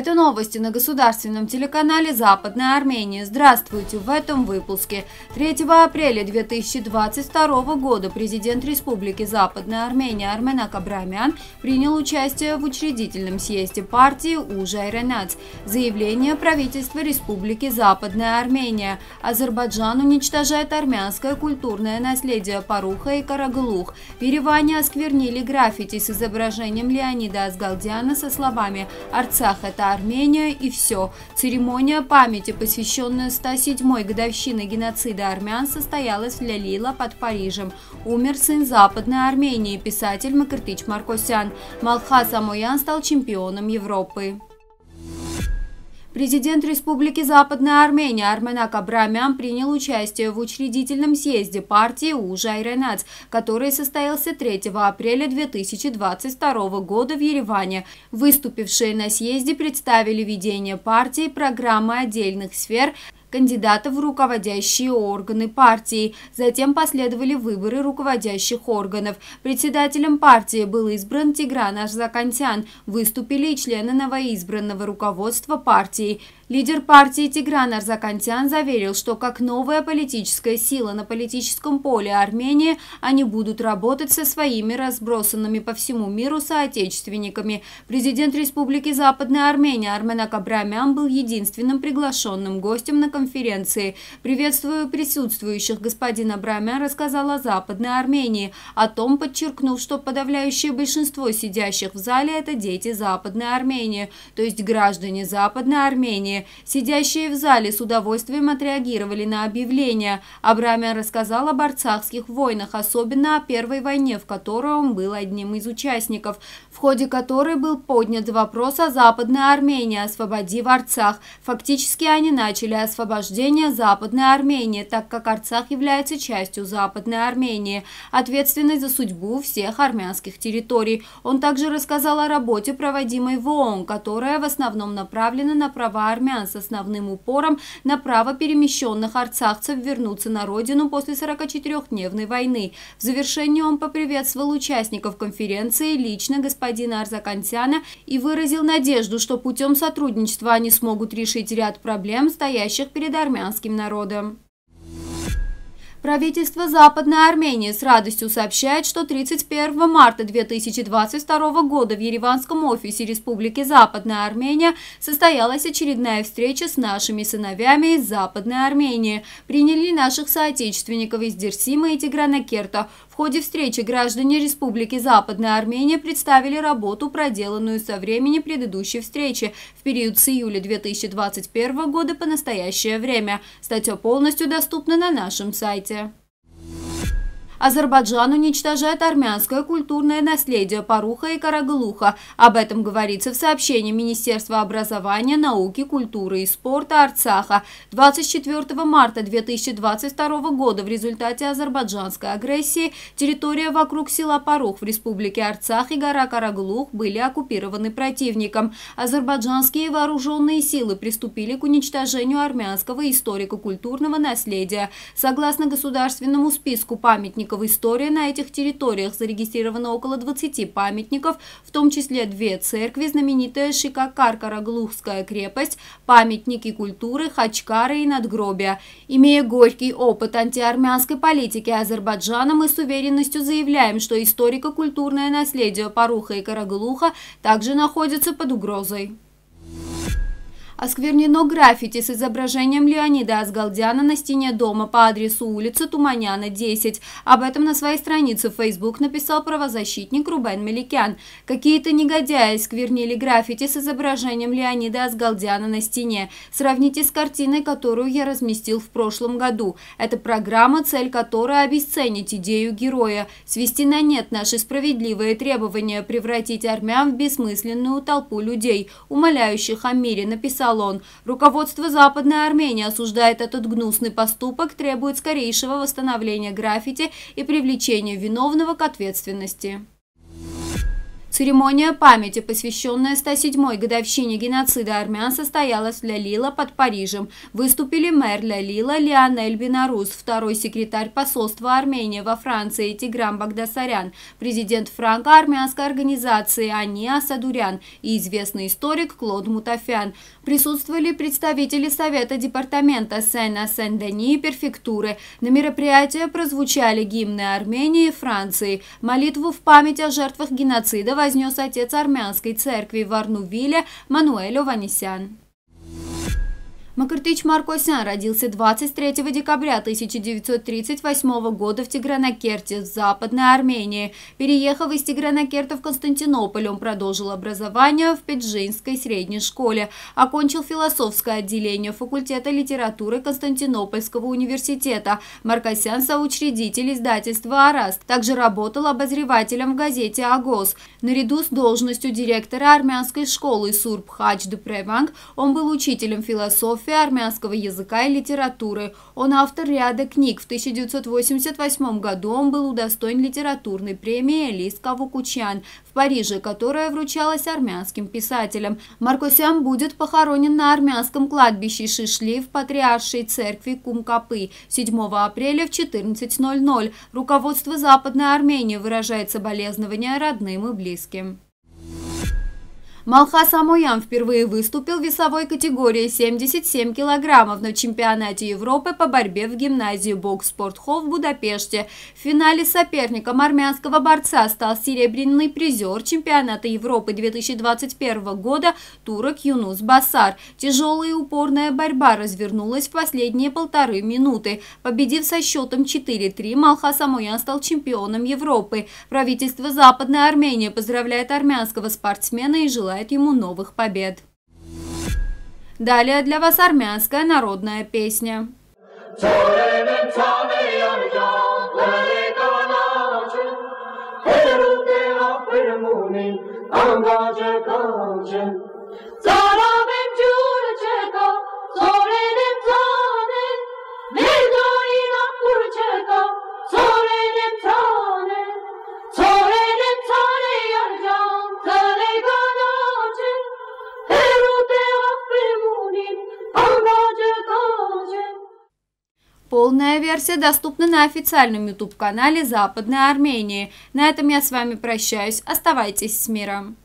Это новости на государственном телеканале «Западная Армения». Здравствуйте! В этом выпуске. 3 апреля 2022 года президент Республики Западная Армения Арменак Абрамян принял участие в учредительном съезде партии «Уж Айреняц». Заявление правительства Республики Западная Армения. Азербайджан уничтожает армянское культурное наследие Паруха и Караглух. В Ереване осквернили граффити с изображением Леонида Азгалдяна со словами «Арцах – это Армения и все». Церемония памяти, посвященная 107-й годовщине геноцида армян, состоялась в Ля-Лила под Парижем. Умер сын Западной Армении, писатель Мкртич Маркосян. Малхас Амоян стал чемпионом Европы. Президент Республики Западная Армения Арменак Абрамян принял участие в учредительном съезде партии «Уж Айреняц», который состоялся 3 апреля 2022 года в Ереване. Выступившие на съезде представили видение партии, программы отдельных сфер, кандидатов в руководящие органы партии. Затем последовали выборы руководящих органов. Председателем партии был избран Тигран Арзаканцян. Выступили и члены новоизбранного руководства партии. Лидер партии Тигран Арзаканцян заверил, что как новая политическая сила на политическом поле Армении они будут работать со своими разбросанными по всему миру соотечественниками. Президент Республики Западная Армения Арменак Абрамян был единственным приглашенным гостем на конференции. «Приветствую присутствующих», — господин Абрамян рассказал о Западной Армении, о том подчеркнув, что подавляющее большинство сидящих в зале — это дети Западной Армении, то есть граждане Западной Армении. Сидящие в зале с удовольствием отреагировали на объявление. Абрамян рассказал об арцахских войнах, особенно о первой войне, в которой он был одним из участников, в ходе которой был поднят вопрос о Западной Армении, освободив Арцах. Фактически они начали освобождение Западной Армении, так как Арцах является частью Западной Армении, ответственной за судьбу всех армянских территорий. Он также рассказал о работе, проводимой в ООН, которая в основном направлена на права армян, с основным упором на право перемещенных арцахцев вернуться на родину после 44-дневной войны. В завершении он поприветствовал участников конференции, лично господина Арзаканцяна, и выразил надежду, что путем сотрудничества они смогут решить ряд проблем, стоящих перед армянским народом. Правительство Западной Армении с радостью сообщает, что 31 марта 2022 года в ереванском офисе Республики Западная Армения состоялась очередная встреча с нашими сыновьями из Западной Армении. Приняли наших соотечественников из Дерсима и Тигранакерта. В ходе встречи граждане Республики Западная Армения представили работу, проделанную со времени предыдущей встречи в период с июля 2021 года по настоящее время. Статья полностью доступна на нашем сайте. Азербайджан уничтожает армянское культурное наследие Паруха и Караглуха. Об этом говорится в сообщении Министерства образования, науки, культуры и спорта Арцаха. 24 марта 2022 года в результате азербайджанской агрессии территория вокруг села Парух в республике Арцах и гора Караглух были оккупированы противником. Азербайджанские вооруженные силы приступили к уничтожению армянского историко-культурного наследия. Согласно государственному списку памятников истории на этих территориях зарегистрировано около 20 памятников, в том числе 2 церкви, знаменитая Шикакар-Караглухская крепость, памятники культуры, хачкары и надгробия. Имея горький опыт антиармянской политики Азербайджана, мы с уверенностью заявляем, что историко-культурное наследие Паруха и Караглуха также находится под угрозой. Осквернено граффити с изображением Леонида Азгалдяна на стене дома по адресу улицы Туманяна, 10. Об этом на своей странице в Facebook написал правозащитник Рубен Меликян. Какие-то негодяи осквернили граффити с изображением Леонида Азгалдяна на стене. Сравните с картиной, которую я разместил в прошлом году. Это программа, цель которой обесценить идею героя, свести на нет наши справедливые требования, превратить армян в бессмысленную толпу людей, умоляющих о мире, написал он. Руководство Западной Армении осуждает этот гнусный поступок, требует скорейшего восстановления граффити и привлечения виновного к ответственности. Церемония памяти, посвященная 107-й годовщине геноцида армян, состоялась в Ля-Лила под Парижем. Выступили мэр Ля-Лила Леонель Бенарус, второй секретарь посольства Армении во Франции Тиграм Багдасарян, президент франко-армянской организации Ани Асадурян и известный историк Клод Мутафян. Присутствовали представители Совета департамента Сен-Асен-Дени и префектуры. На мероприятии прозвучали гимны Армении и Франции. Молитву в память о жертвах геноцида вознес отец армянской церкви в Арнувиле Мануэль Ованисян. Мкртич Маркосян родился 23 декабря 1938 года в Тигранакерте, в Западной Армении. Переехав из Тигранакерта в Константинополь, он продолжил образование в Педжинской средней школе. Окончил философское отделение факультета литературы Константинопольского университета. Маркосян – соучредитель издательства «Араст». Также работал обозревателем в газете «Агос». Наряду с должностью директора армянской школы Сурб Хач он был учителем философии, армянского языка и литературы. Он автор ряда книг. В 1988 году он был удостоен литературной премии «Лист Кавукучан» в Париже, которая вручалась армянским писателям. Маркосян будет похоронен на армянском кладбище Шишли в Патриаршей церкви Кумкапы 7 апреля в 14:00. Руководство Западной Армении выражает соболезнования родным и близким. Малхас Амоян впервые выступил в весовой категории 77 килограммов на чемпионате Европы по борьбе в гимназии бокс-спортхолл в Будапеште. В финале соперником армянского борца стал серебряный призер чемпионата Европы 2021 года турок Юнус Басар. Тяжелая и упорная борьба развернулась в последние полторы минуты. Победив со счетом 4-3, Малхас Амоян стал чемпионом Европы. Правительство Западной Армении поздравляет армянского спортсмена и желает ему новых побед. Далее для вас армянская народная песня. Полная версия доступна на официальном YouTube-канале Западной Армении. На этом я с вами прощаюсь. Оставайтесь с миром.